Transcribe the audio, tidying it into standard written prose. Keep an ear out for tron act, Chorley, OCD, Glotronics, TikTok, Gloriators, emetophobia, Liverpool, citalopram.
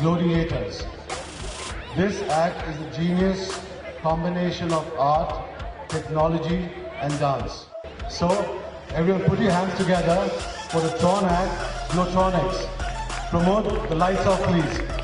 Gloriators. This act is a genius combination of art, technology and dance. So, everyone put your hands together for the Tron act, Glotronics. Promote the lights off, please.